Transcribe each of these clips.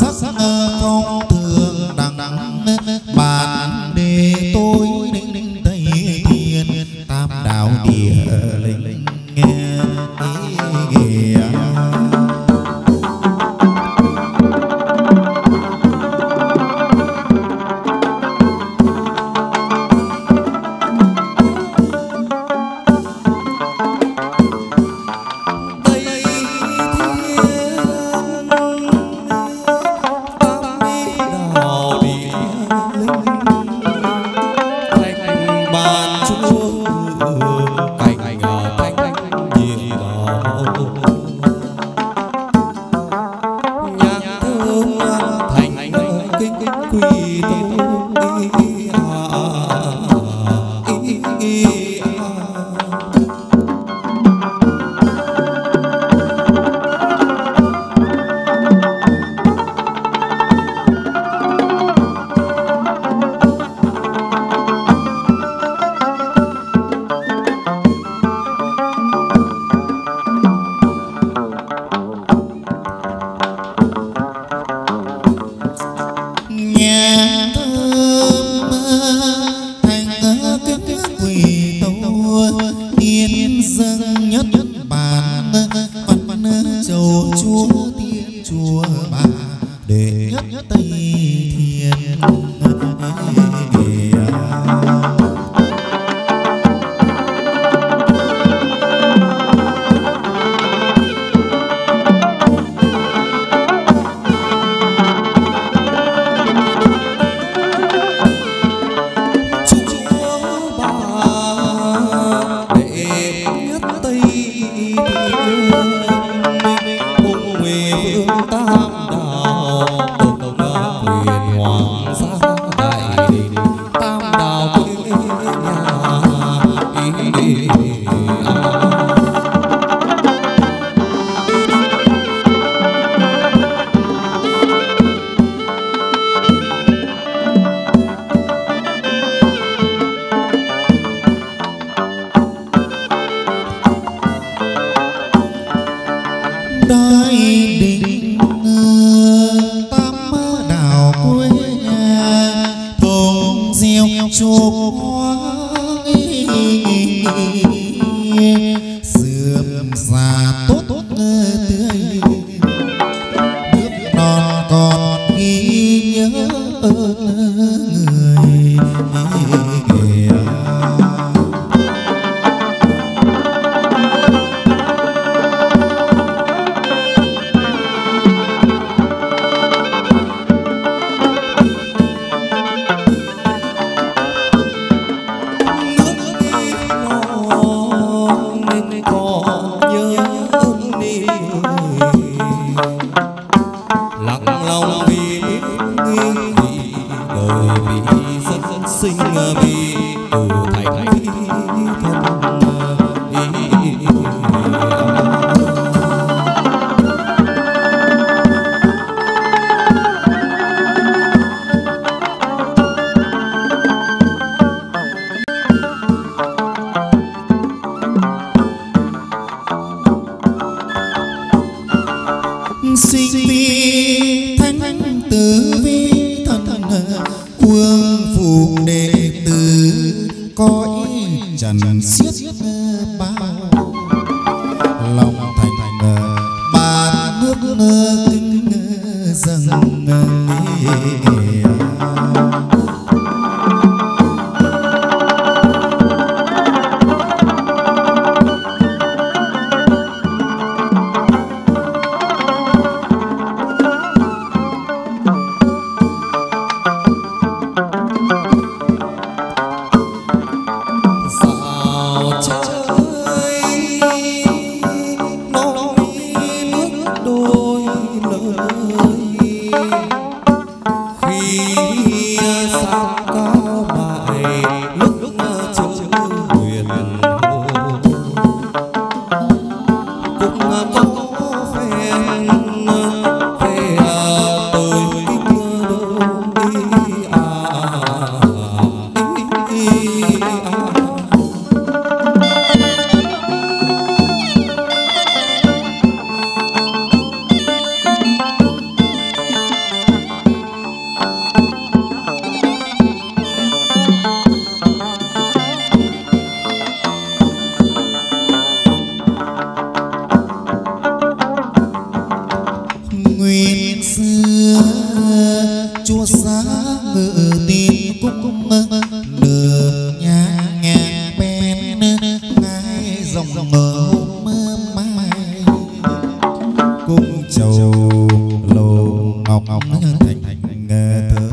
sắc sắc không thường đằng đằng bàn đề tôi đinh tây thiên tam đạo địa linh nghe dòng ngờ mơ mai cung chầu lầu ngọc ngọc thành thành thơ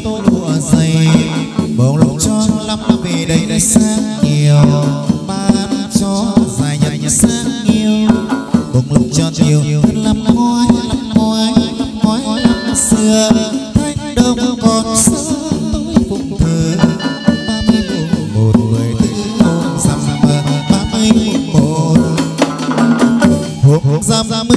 tôi lụa dày bầu lông tròn lắm về đây sáng nhiều ban cho dài nhạt sáng yêu cùng lúc cho nhiều lắm ngói lắm xưa thanh đông còn sớm tôi phụng thờ 30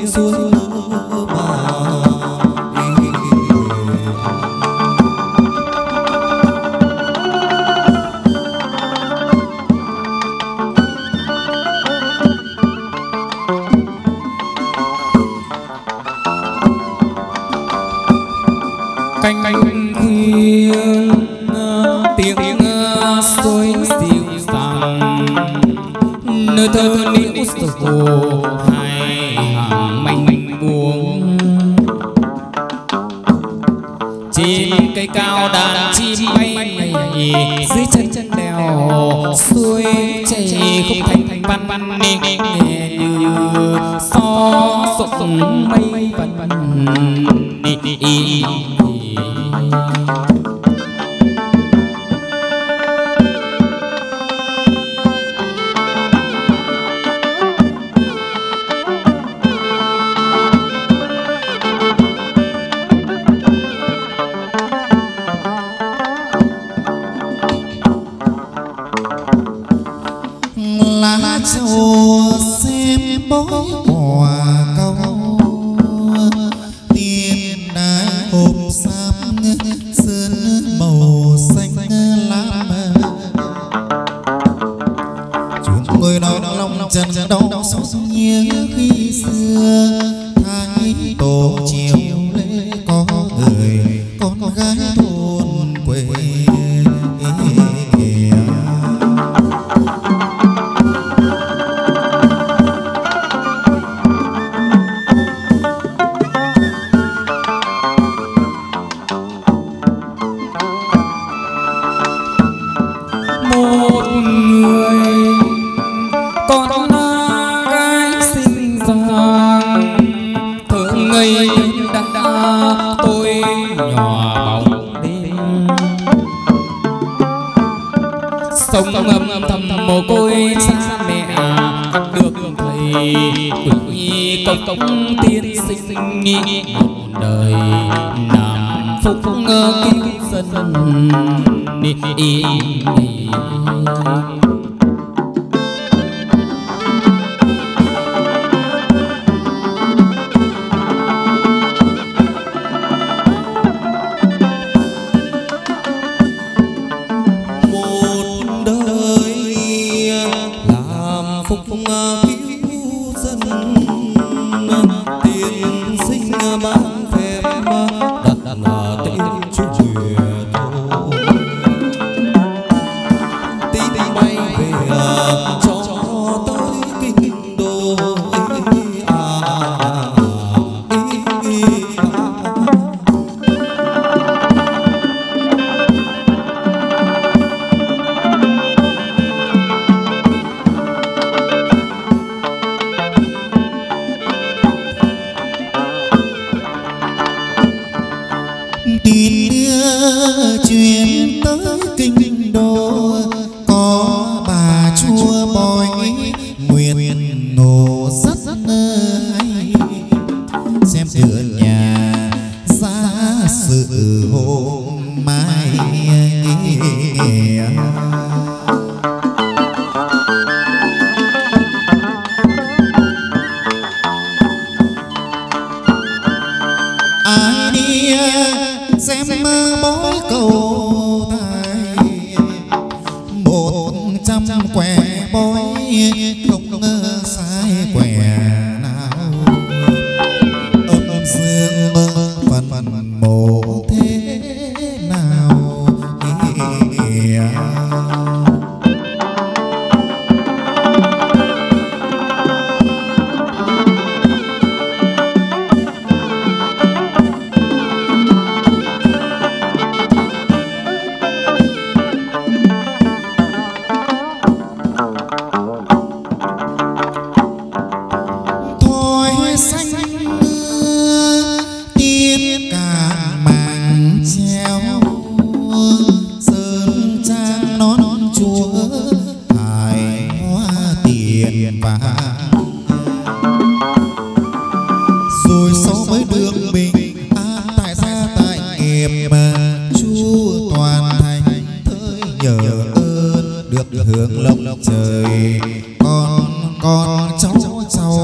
canh thiêng tiếng xôi dịu dàng nơi thơ liễu sầu hai hàng mênh buông trên cây cao đàn chim bay dưới chân đèo xuôi chảy khúc thành văn văn nghe như gió sụng mây vần lá trầu xem bó quả cau tiền đá hộp sam sơn màu xanh lá chúng người nói lòng chân đau sâu như khi xưa thái tổ chiều lễ có người con gái thôn quê sông ngầm thầm mồ côi xa mẹ được thầy quỷ công tiên sinh một đời làm phục ngơ kinh dân truyền tới kinh đô có bà chúa bói nguyện nổ rất hay xem cửa nhà ra sự hôm mai ai đi xem bói cầu tài 100 quẻ bói không sai quẻ nào âm dương phần mồ thế nào rồi sau mới được mình tại sao tại nghiệp chú toàn thành tới nhờ ơn được hưởng lộc trời con cháu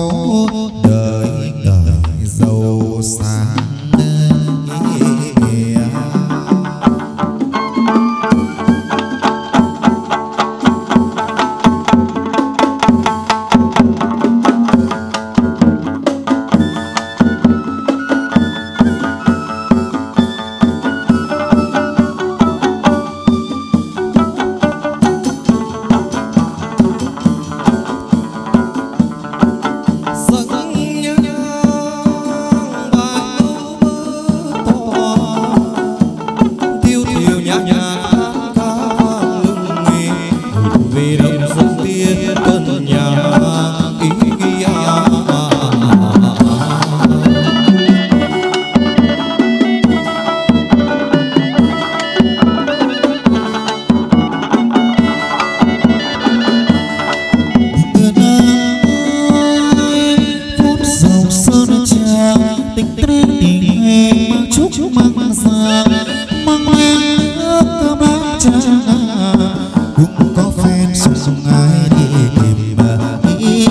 đời đời giàu sang. chúc mừng sang mong lên nước bát trà cũng có phen sung ai đi tìm bà ý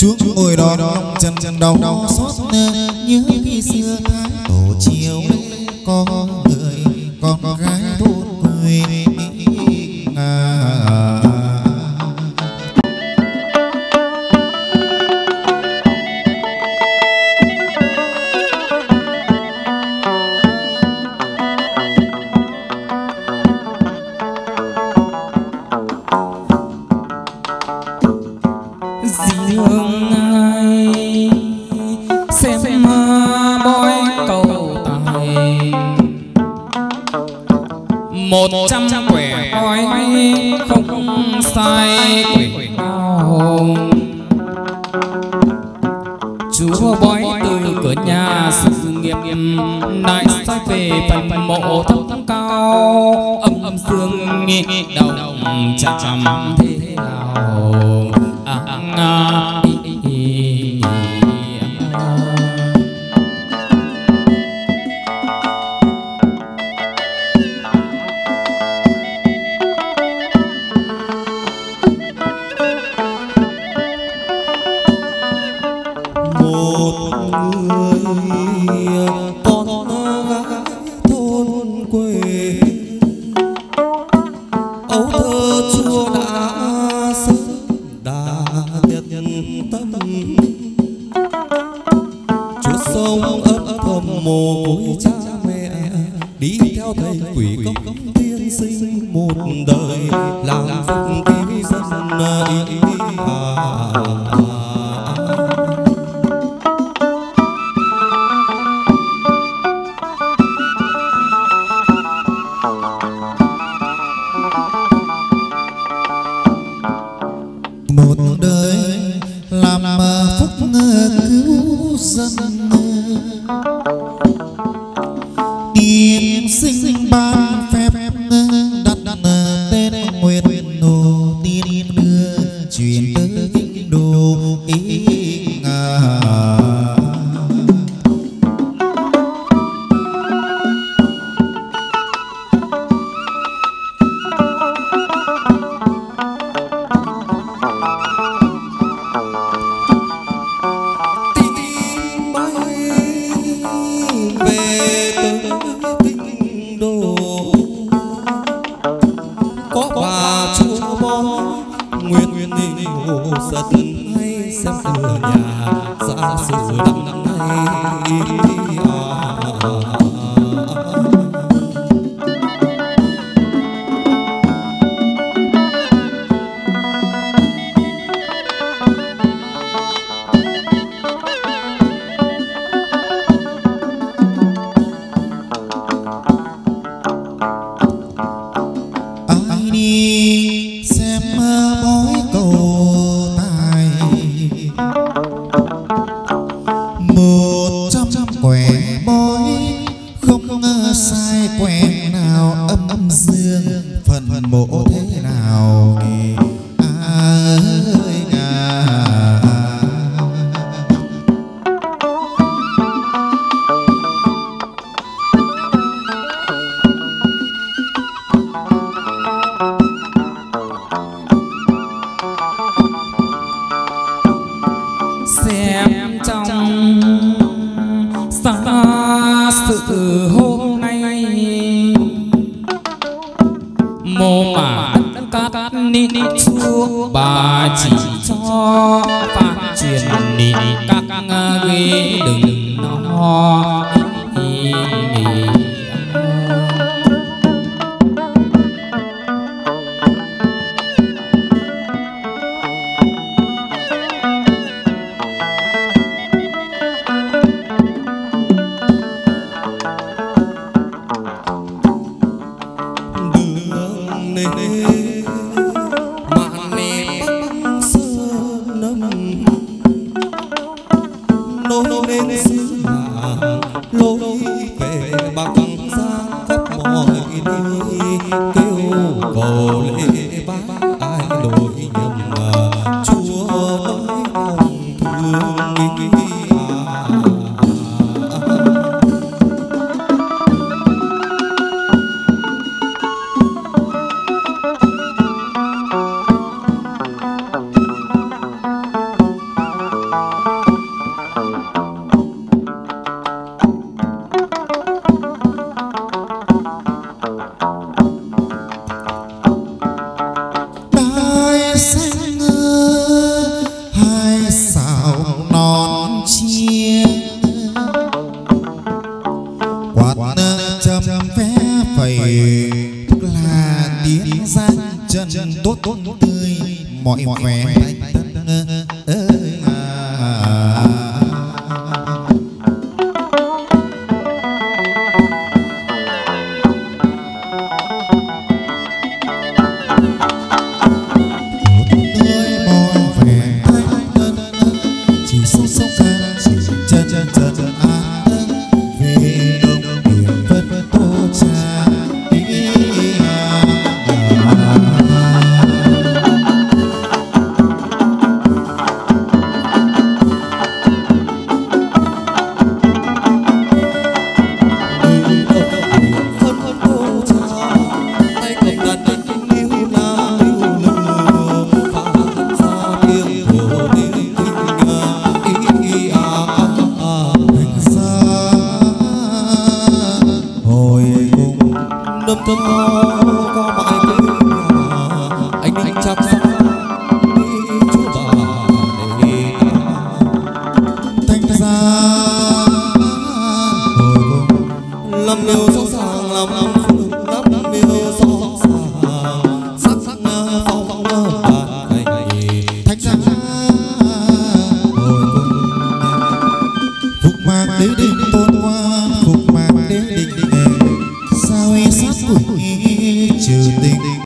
chuông tuổi đó lòng trần trần đau xót nhớ khi xưa tháng tổ chiều có người con gái thôn quê mọi khỏe love no